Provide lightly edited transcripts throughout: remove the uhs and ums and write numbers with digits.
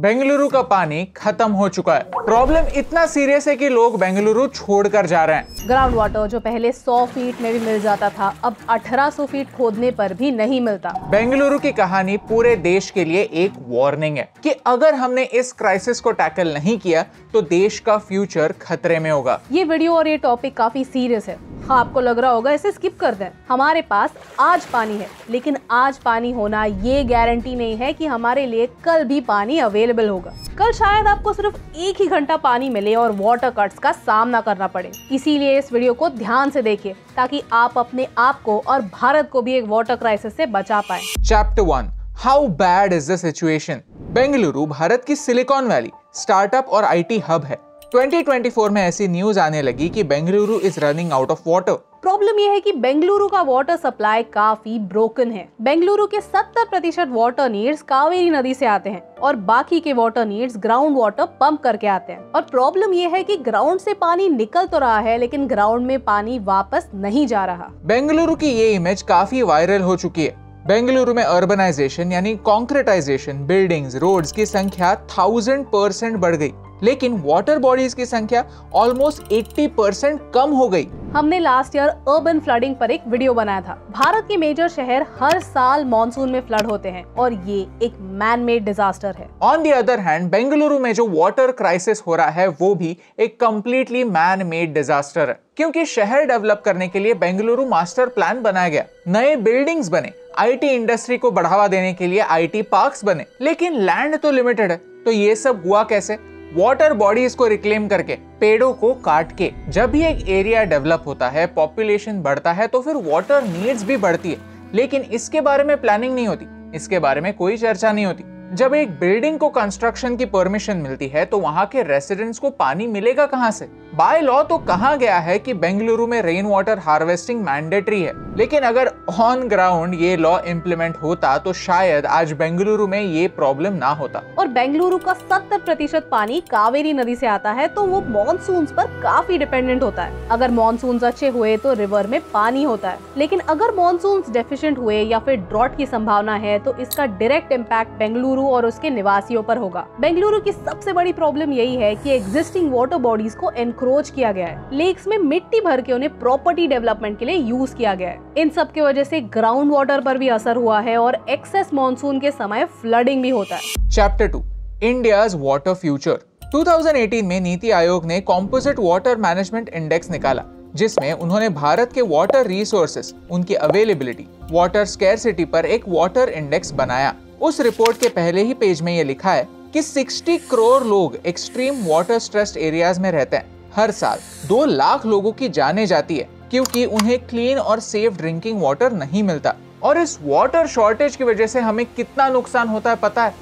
बेंगलुरु का पानी खत्म हो चुका है। प्रॉब्लम इतना सीरियस है कि लोग बेंगलुरु छोड़कर जा रहे हैं। ग्राउंड वाटर जो पहले 100 फीट में भी मिल जाता था, अब 1800 फीट खोदने पर भी नहीं मिलता। बेंगलुरु की कहानी पूरे देश के लिए एक वार्निंग है कि अगर हमने इस क्राइसिस को टैकल नहीं किया तो देश का फ्यूचर खतरे में होगा। ये वीडियो और ये टॉपिक काफी सीरियस है। हाँ, आपको लग रहा होगा इसे स्किप कर दें। हमारे पास आज पानी है, लेकिन आज पानी होना ये गारंटी नहीं है कि हमारे लिए कल भी पानी अवेलेबल होगा। कल शायद आपको सिर्फ एक ही घंटा पानी मिले और वाटर कट्स का सामना करना पड़े। इसीलिए इस वीडियो को ध्यान से देखिए ताकि आप अपने आप को और भारत को भी एक वाटर क्राइसिस से बचा पाए। Chapter 1, how bad is the situation. Bengaluru Bharat की सिलिकॉन वैली, स्टार्टअप और IT हब है। 2024 में ऐसी न्यूज आने लगी कि Bengaluru is running out of water. Problem यह है कि बेंगलुरु का वाटर सप्लाई काफी ब्रोकन है। बेंगलुरु के 70% वाटर नीड्स कावेरी नदी से आते हैं और बाकी के water needs ground water pump करके आते हैं। और प्रॉब्लम यह है कि ग्राउंड से पानी निकल तो रहा है, लेकिन ग्राउंड में पानी वापस नहीं जा रहा। बेंगलुरु की ये इमेज काफी वायरल हो चुकी है। बेंगलुरु में अर्बनाइजेशन यानी कॉन्क्रीटाइजेशन, बिल्डिंग्स, रोड्स की संख्या 1000% बढ़ गई, लेकिन वाटर बॉडीज की संख्या ऑलमोस्ट 80% कम हो गई। हमने लास्ट ईयर अर्बन फ्लडिंग पर एक वीडियो बनाया था। भारत के मेजर शहर हर साल मॉनसून में फ्लड होते हैं और ये एक मैन मेड डिजास्टर है। On the other hand, Bengaluru में जो वाटर क्राइसिस हो रहा है वो भी एक कम्प्लीटली मैन मेड डिजास्टर है, क्योंकि शहर डेवलप करने के लिए बेंगलुरु मास्टर प्लान बनाया गया, नए बिल्डिंग्स बने, IT इंडस्ट्री को बढ़ावा देने के लिए IT पार्क्स बने, लेकिन लैंड तो लिमिटेड है। तो ये सब हुआ कैसे? वाटर बॉडीज को रिक्लेम करके, पेड़ों को काट के। जब भी एक एरिया डेवलप होता है, पॉपुलेशन बढ़ता है, तो फिर वाटर नीड्स भी बढ़ती है, लेकिन इसके बारे में प्लानिंग नहीं होती, इसके बारे में कोई चर्चा नहीं होती। जब एक बिल्डिंग को कंस्ट्रक्शन की परमिशन मिलती है तो वहाँ के रेसिडेंट्स को पानी मिलेगा कहाँ से? बाय लॉ तो कहा गया है कि बेंगलुरु में रेन वाटर हार्वेस्टिंग मैंडेटरी है, लेकिन अगर ऑन ग्राउंड ये लॉ इम्प्लीमेंट होता तो शायद आज बेंगलुरु में ये प्रॉब्लम ना होता। और बेंगलुरु का 70% पानी कावेरी नदी से आता है, तो वो मॉनसून पर काफी डिपेंडेंट होता है। अगर मॉनसून अच्छे हुए तो रिवर में पानी होता है, लेकिन अगर मॉनसून डेफिशिएंट हुए या फिर ड्रॉट की संभावना है तो इसका डायरेक्ट इम्पैक्ट बेंगलुरु और उसके निवासियों पर होगा। बेंगलुरु की सबसे बड़ी प्रॉब्लम यही है कि एग्जिस्टिंग वाटर बॉडीज को एनक्रोच किया गया है, लेक्स में मिट्टी भर के उन्हें प्रॉपर्टी डेवलपमेंट के लिए यूज किया गया है। इन सब की वजह से ग्राउंड वाटर पर भी असर हुआ है और एक्सेस मॉनसून के समय फ्लडिंग भी होता है। Chapter 2, India's water future. 2018 में नीति आयोग ने कॉम्पोजिट वाटर मैनेजमेंट इंडेक्स निकाला, जिसमें उन्होंने भारत के वाटर रिसोर्सेस, उनकी अवेलेबिलिटी, वाटर स्कैर्सिटी पर एक वाटर इंडेक्स बनाया। उस रिपोर्ट के पहले ही पेज में ये लिखा है कि 60 करोड़ लोग एक्सट्रीम वाटर स्ट्रेस्ड एरियाज में रहते हैं। हर साल 2 लाख लोगों की जाने जाती है क्योंकि उन्हें क्लीन और सेफ ड्रिंकिंग वाटर नहीं मिलता। और इस वाटर शॉर्टेज की वजह से हमें कितना नुकसान होता है पता है?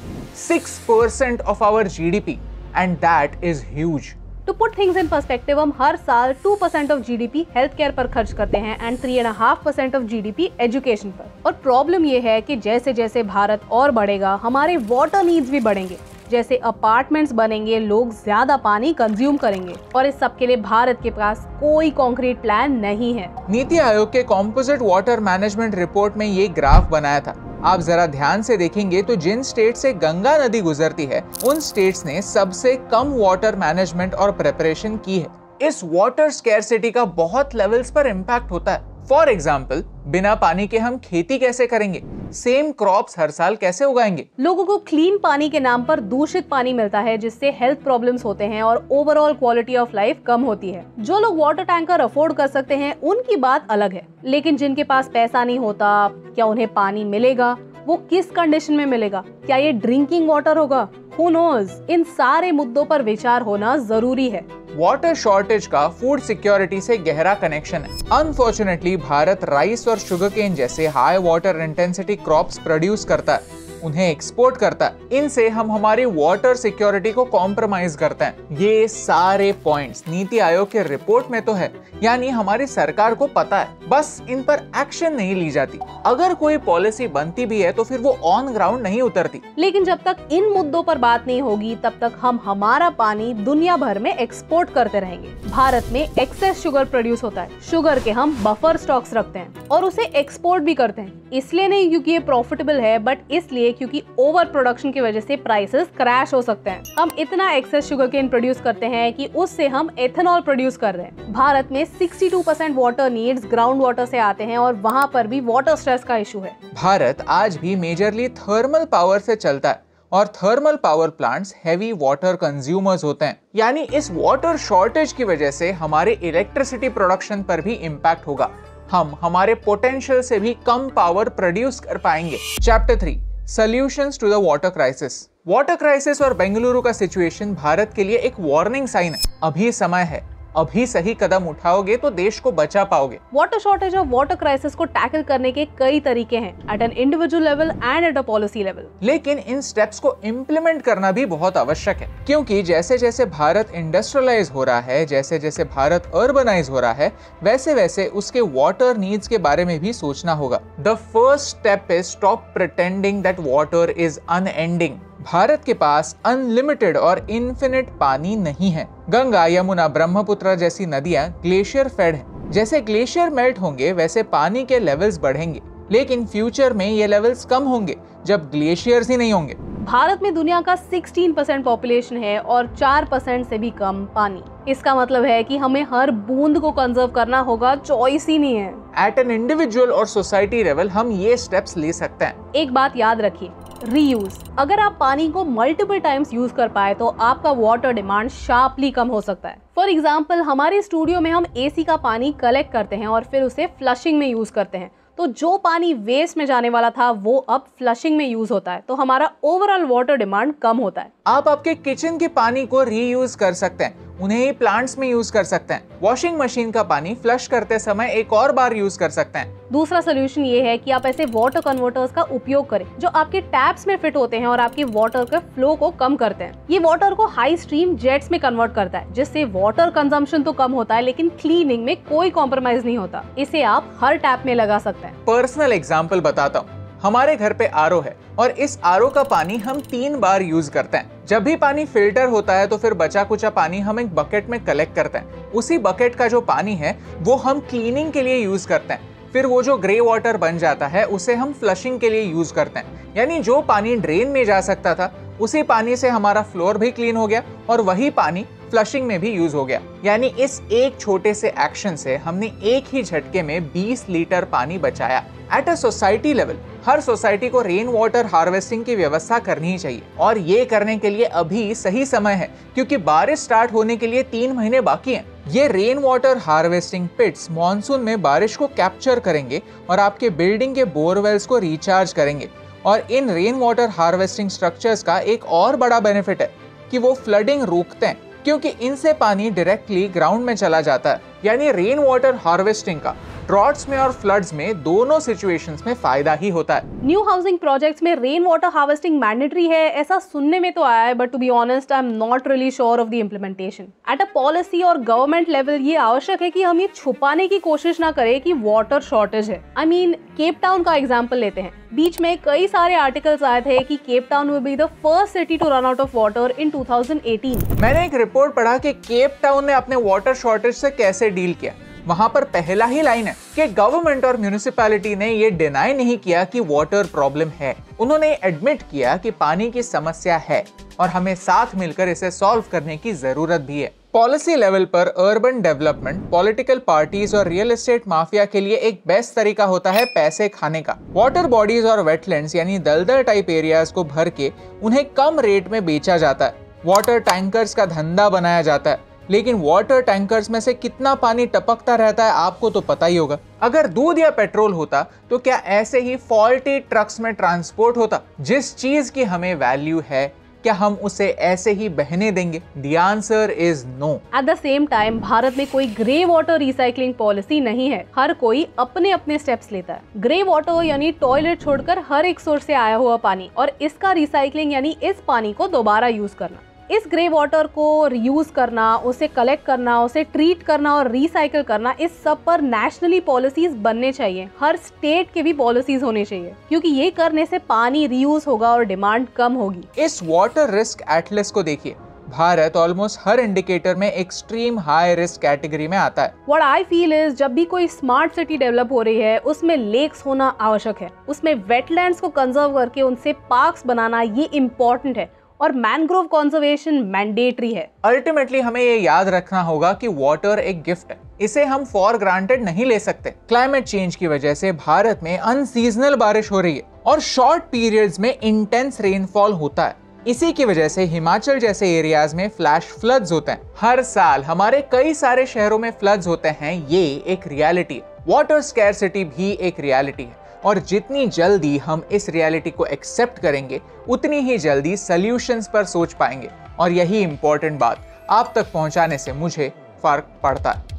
6% of our GDP, and that is huge. To put things in perspective, हम हर साल 2% ऑफ GDP हेल्थ केयर पर खर्च करते हैं एंड 3.5% ऑफ GDP एजुकेशन पर। और प्रॉब्लम ये है कि जैसे जैसे भारत और बढ़ेगा, हमारे वाटर नीड्स भी बढ़ेंगे। जैसे अपार्टमेंट्स बनेंगे, लोग ज्यादा पानी कंज्यूम करेंगे, और इस सब के लिए भारत के पास कोई कॉन्क्रीट प्लान नहीं है। नीति आयोग के कॉम्पोजिट वाटर मैनेजमेंट रिपोर्ट में ये ग्राफ बनाया था। आप जरा ध्यान से देखेंगे तो जिन स्टेट से गंगा नदी गुजरती है, उन स्टेट्स ने सबसे कम वाटर मैनेजमेंट और प्रिपरेशन की है। इस वाटर स्कैर्सिटी का बहुत लेवल्स पर इम्पैक्ट होता है। फॉर एग्जाम्पल, बिना पानी के हम खेती कैसे करेंगे? सेम क्रॉप्स हर साल कैसे उगाएंगे? लोगों को क्लीन पानी के नाम पर दूषित पानी मिलता है, जिससे हेल्थ प्रॉब्लम्स होते हैं और ओवरऑल क्वालिटी ऑफ लाइफ कम होती है। जो लोग वाटर टैंकर अफोर्ड कर सकते हैं उनकी बात अलग है, लेकिन जिनके पास पैसा नहीं होता, क्या उन्हें पानी मिलेगा? वो किस कंडीशन में मिलेगा? क्या ये ड्रिंकिंग वाटर होगा? Who knows? इन सारे मुद्दों पर विचार होना जरूरी है। वाटर शॉर्टेज का फूड सिक्योरिटी से गहरा कनेक्शन है। अनफॉर्चुनेटली भारत राइस और शुगरकेन जैसे high water intensity crops produce करता है, उन्हें एक्सपोर्ट करता है। इनसे हम हमारी वाटर सिक्योरिटी को कॉम्प्रोमाइज करते हैं। ये सारे पॉइंट्स नीति आयोग के रिपोर्ट में तो है, यानी हमारी सरकार को पता है, बस इन पर एक्शन नहीं ली जाती। अगर कोई पॉलिसी बनती भी है तो फिर वो ऑन ग्राउंड नहीं उतरती। लेकिन जब तक इन मुद्दों पर बात नहीं होगी, तब तक हम हमारा पानी दुनिया भर में एक्सपोर्ट करते रहेंगे। भारत में एक्सेस शुगर प्रोड्यूस होता है। शुगर के हम बफर स्टॉक्स रखते हैं और उसे एक्सपोर्ट भी करते हैं, इसलिए नहीं क्योंकि ये प्रॉफिटेबल है, बट इसलिए क्योंकि ओवर प्रोडक्शन की वजह से प्राइसेस क्रैश हो सकते हैं। हम इतना एक्सेस शुगरकेन प्रोड्यूस करते हैं कि उससे हम एथेनॉल प्रोड्यूस कर रहे हैं। भारत में 62% वाटर नीड्स ग्राउंड वाटर से आते हैं और वहाँ पर भी वाटर स्ट्रेस का इशू है। भारत आज भी मेजरली थर्मल पावर से चलता है और thermal power plants heavy water consumers होते हैं, यानी इस वाटर शॉर्टेज की वजह से हमारे इलेक्ट्रिसिटी प्रोडक्शन पर भी इम्पैक्ट होगा। हम हमारे पोटेंशियल से भी कम पावर प्रोड्यूस कर पाएंगे। Chapter 3 solutions to the water crisis. Water crisis और बेंगलुरु का सिचुएशन भारत के लिए एक वार्निंग साइन है। अभी समय है, अभी सही कदम उठाओगे तो देश को बचा पाओगे। वाटर शॉर्टेज और वाटर क्राइसिस को टैकल करने के कई तरीके हैं, at an individual level and at a policy level. लेकिन इन स्टेप्स को इम्प्लीमेंट करना भी बहुत आवश्यक है, क्योंकि जैसे जैसे भारत इंडस्ट्रियलाइज हो रहा है, जैसे जैसे भारत अर्बनाइज हो रहा है, वैसे वैसे उसके वाटर नीड्स के बारे में भी सोचना होगा। The first step is stop pretending that water is unending. Bharat के पास अनलिमिटेड और इन्फिनिट पानी नहीं है। गंगा, यमुना, ब्रह्मपुत्र जैसी नदियां ग्लेशियर फेड हैं। जैसे ग्लेशियर मेल्ट होंगे वैसे पानी के लेवल्स बढ़ेंगे, लेकिन फ्यूचर में ये लेवल्स कम होंगे जब ग्लेशियर्स ही नहीं होंगे। भारत में दुनिया का 16% पॉपुलेशन है और 4% से भी कम पानी। इसका मतलब है कि हमें हर बूंद को कंजर्व करना होगा, चॉइस ही नहीं है। एट एन इंडिविजुअल और सोसाइटी लेवल हम ये स्टेप्स ले सकते हैं। एक बात याद रखिए, रीयूज। अगर आप पानी को मल्टीपल टाइम्स यूज कर पाए तो आपका वाटर डिमांड शार्पली कम हो सकता है। फॉर एग्जाम्पल, हमारे स्टूडियो में हम एसी का पानी कलेक्ट करते हैं और फिर उसे फ्लशिंग में यूज करते हैं, तो जो पानी वेस्ट में जाने वाला था वो अब फ्लशिंग में यूज होता है, तो हमारा ओवरऑल वाटर डिमांड कम होता है। आप आपके किचन के पानी को रीयूज कर सकते हैं, उन्हें ही प्लांट्स में यूज कर सकते हैं। वॉशिंग मशीन का पानी फ्लश करते समय एक और बार यूज कर सकते हैं। दूसरा सोल्यूशन ये है कि आप ऐसे वाटर कन्वर्टर्स का उपयोग करें जो आपके टैप्स में फिट होते हैं और आपके वाटर के फ्लो को कम करते हैं। ये वाटर को हाई स्ट्रीम जेट्स में कन्वर्ट करता है, जिससे वाटर कंजम्पशन तो कम होता है लेकिन क्लीनिंग में कोई कॉम्प्रोमाइज नहीं होता। इसे आप हर टैप में लगा सकते हैं। पर्सनल एग्जाम्पल बताता हूँ। हमारे घर पे आरओ है और इस आरओ का पानी हम 3 बार यूज करते हैं। जब भी पानी फिल्टर होता है तो फिर बचा कुचा पानी हम एक बकेट में कलेक्ट करते हैं। उसी बकेट का जो पानी है वो हम क्लीनिंग के लिए यूज करते हैं। फिर वो जो ग्रे वाटर बन जाता है उसे हम फ्लशिंग के लिए यूज करते हैं, यानी जो पानी ड्रेन में जा सकता था उसी पानी से हमारा फ्लोर भी क्लीन हो गया और वही पानी फ्लशिंग में भी यूज हो गया। यानी इस एक छोटे से एक्शन से हमने एक ही झटके में 20 लीटर पानी बचाया। एट अ सोसाइटी लेवल हर सोसाइटी को रेन वाटर हार्वेस्टिंग की व्यवस्था करनी ही चाहिए, और ये करने के लिए अभी सही समय है क्योंकि बारिश स्टार्ट होने के लिए 3 महीने बाकी हैं। ये rain water harvesting pits monsoon में बारिश को कैप्चर करेंगे और आपके बिल्डिंग के बोरवेल्स को रिचार्ज करेंगे। और इन रेन वाटर हार्वेस्टिंग स्ट्रक्चर्स का एक और बड़ा बेनिफिट है कि वो फ्लडिंग रोकते हैं, क्योंकि इनसे पानी डायरेक्टली ग्राउंड में चला जाता है। यानी रेन वाटर हार्वेस्टिंग का ड्रॉट्स में और फ्लड्स में दोनों सिचुएशंस में फायदा ही होता है। न्यू हाउसिंग प्रोजेक्ट्स में रेन वाटर हार्वेस्टिंग मैंडेटरी है, ऐसा सुनने में तो आया है, but to be honest I am not really sure of the implementation. At a policy और गवर्नमेंट लेवल ये आवश्यक है कि हम ये छुपाने की कोशिश ना करें कि वाटर शॉर्टेज है। आई मीन केप टाउन का एग्जाम्पल लेते हैं। बीच में कई सारे आर्टिकल्स आए थे कि Cape Town will be the first city to run out of water in 2018। मैंने एक रिपोर्ट पढ़ा कि केप टाउन ने अपने वाटर शॉर्टेज से कैसे डील किया। वहाँ पर पहला ही लाइन है कि गवर्नमेंट और म्यूनिसिपैलिटी ने ये डिनाई नहीं किया कि वाटर प्रॉब्लम है। उन्होंने एडमिट किया कि पानी की समस्या है और हमें साथ मिलकर इसे सॉल्व करने की जरूरत भी है। पॉलिसी लेवल पर अर्बन डेवलपमेंट, पॉलिटिकल पार्टीज और रियल एस्टेट माफिया के लिए एक बेस्ट तरीका होता है पैसे खाने का। वाटर बॉडीज और वेटलैंड्स यानी दलदल टाइप एरियाज को भर के उन्हें कम रेट में बेचा जाता है। वाटर टैंकर्स का धंधा बनाया जाता है, लेकिन वाटर टैंकर्स में से कितना पानी टपकता रहता है आपको तो पता ही होगा। अगर दूध या पेट्रोल होता तो क्या ऐसे ही फॉल्टी ट्रक्स में ट्रांसपोर्ट होता? जिस चीज की हमें वैल्यू है क्या हम उसे ऐसे ही बहने देंगे? The answer is no. At the same time, Bharat में कोई ग्रे वाटर रिसाइकलिंग पॉलिसी नहीं है। हर कोई अपने अपने स्टेप्स लेता है। ग्रे वाटर यानी टॉयलेट छोड़कर हर एक सोर्स से आया हुआ पानी, और इसका रिसाइकलिंग यानी इस पानी को दोबारा यूज करना। इस ग्रे वाटर को रियूज करना, उसे कलेक्ट करना, उसे ट्रीट करना और रिसाइकिल करना, इस सब पर नेशनली पॉलिसीज बनने चाहिए। हर स्टेट के भी पॉलिसीज होने चाहिए, क्योंकि ये करने से पानी रियूज होगा और डिमांड कम होगी। इस वाटर रिस्क एटलस को देखिए। भारत ऑलमोस्ट हर इंडिकेटर में एक्सट्रीम हाई रिस्क कैटेगरी में आता है। व्हाट आई फील इज, जब भी कोई स्मार्ट सिटी डेवलप हो रही है उसमें लेक्स होना आवश्यक है, उसमें वेटलैंड्स को कंजर्व करके उनसे पार्क्स बनाना ये इम्पोर्टेंट है और मैनग्रोव कंजर्वेशन मैंडेटरी है। अल्टीमेटली हमें ये याद रखना होगा कि वाटर एक गिफ्ट है, इसे हम फॉर ग्रांटेड नहीं ले सकते। क्लाइमेट चेंज की वजह से भारत में अनसीजनल बारिश हो रही है और शॉर्ट पीरियड्स में इंटेंस रेनफॉल होता है। इसी की वजह से हिमाचल जैसे एरियाज में फ्लैश फ्लड्स होते हैं। हर साल हमारे कई सारे शहरों में फ्लड्स होते हैं, ये एक रियलिटी है। वाटर स्कैर्सिटी भी एक रियलिटी है और जितनी जल्दी हम इस रियलिटी को एक्सेप्ट करेंगे उतनी ही जल्दी सॉल्यूशंस पर सोच पाएंगे और यही इम्पोर्टेंट बात आप तक पहुंचाने से मुझे फर्क पड़ता है।